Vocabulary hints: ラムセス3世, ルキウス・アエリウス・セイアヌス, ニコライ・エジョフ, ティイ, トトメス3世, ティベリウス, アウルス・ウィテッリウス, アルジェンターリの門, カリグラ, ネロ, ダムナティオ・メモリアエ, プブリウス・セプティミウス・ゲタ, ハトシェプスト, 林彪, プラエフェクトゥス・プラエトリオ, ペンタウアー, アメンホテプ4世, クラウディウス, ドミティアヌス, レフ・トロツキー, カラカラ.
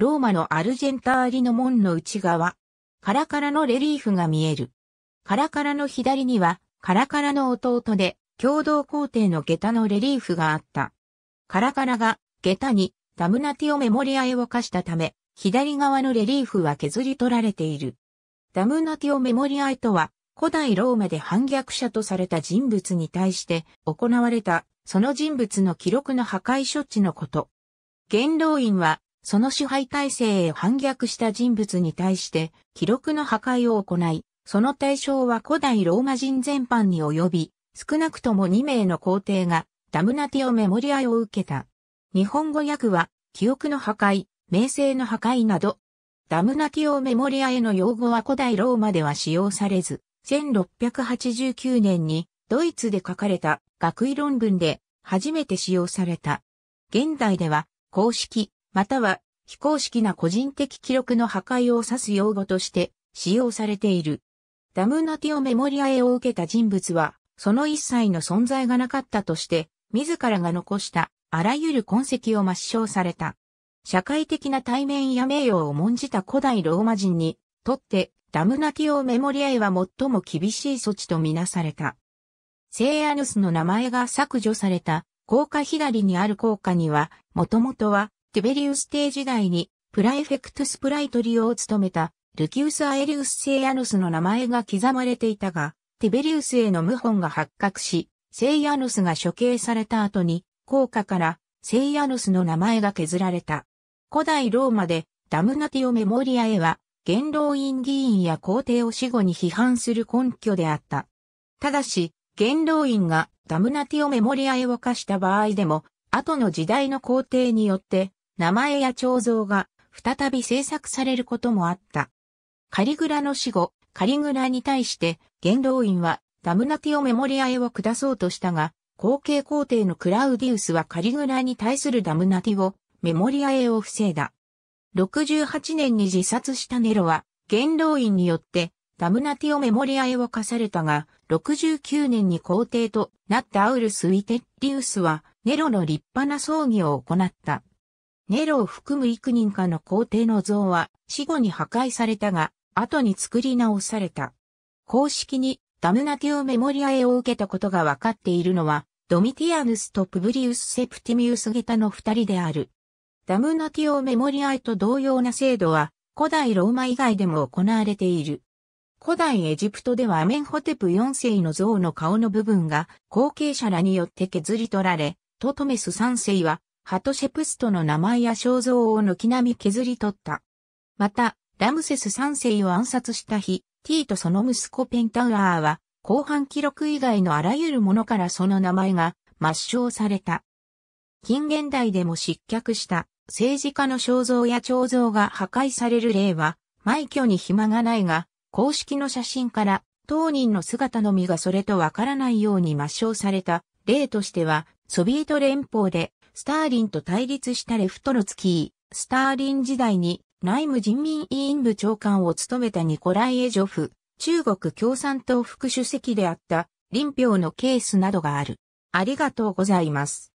ローマのアルジェンターリの門の内側、カラカラのレリーフが見える。カラカラの左には、カラカラの弟で、共同皇帝のゲタのレリーフがあった。カラカラが、ゲタに、ダムナティオメモリアエを課したため、左側のレリーフは削り取られている。ダムナティオメモリアエとは、古代ローマで反逆者とされた人物に対して行われた、その人物の記録の破壊処置のこと。元老院は、その支配体制へ反逆した人物に対して、記録の破壊を行い、その対象は古代ローマ人全般に及び、少なくとも2名の皇帝が、ダムナティオメモリアエを受けた。日本語訳は、記憶の破壊、名声の破壊など。ダムナティオメモリアエの用語は古代ローマでは使用されず、1689年に、ドイツで書かれた学位論文で、初めて使用された。現代では、公式、または非公式な個人的記録の破壊を指す用語として使用されている。ダムナティオメモリアエを受けた人物は、その一切の存在がなかったとして、自らが残したあらゆる痕跡を抹消された。社会的な体面や名誉を重んじた古代ローマ人にとって、ダムナティオメモリアエは最も厳しい措置とみなされた。セイアヌスの名前が削除された、高架左にある高架には、もともとは、ティベリウス帝時代にプラエフェクトゥスプライトリオを務めたルキウス・アエリウス・セイアヌスの名前が刻まれていたが、ティベリウスへの謀反が発覚し、セイアヌスが処刑された後に、高架からセイアヌスの名前が削られた。古代ローマでダムナティオメモリアエは、元老院議員や皇帝を死後に批判する根拠であった。ただし、元老院がダムナティオメモリアエを課した場合でも、後の時代の皇帝によって、名前や彫像が再び制作されることもあった。カリグラの死後、カリグラに対して元老院はダムナティオメモリアエを下そうとしたが、後継皇帝のクラウディウスはカリグラに対するダムナティオメモリアエを防いだ。68年に自殺したネロは元老院によってダムナティオメモリアエを課されたが、69年に皇帝となったアウルス・ウィテッリウスはネロの立派な葬儀を行った。ネロを含む幾人かの皇帝の像は死後に破壊されたが、後に作り直された。公式にダムナティオメモリアエを受けたことが分かっているのは、ドミティアヌスとプブリウス・セプティミウス・ゲタの2人である。ダムナティオメモリアエと同様な制度は、古代ローマ以外でも行われている。古代エジプトではアメンホテプ4世の像の顔の部分が後継者らによって削り取られ、トトメス3世は、ハトシェプストの名前や肖像を軒並み削り取った。また、ラムセス3世を暗殺した日、ティとその息子ペンタウアーは、後半記録以外のあらゆるものからその名前が抹消された。近現代でも失脚した政治家の肖像や彫像が破壊される例は、枚挙に暇がないが、公式の写真から当人の姿のみがそれとわからないように抹消された例としては、ソビエト連邦で、スターリンと対立したレフトロツキー、スターリン時代に内務人民委員部長官を務めたニコライ・エジョフ、中国共産党副主席であった、林彪のケースなどがある。ありがとうございます。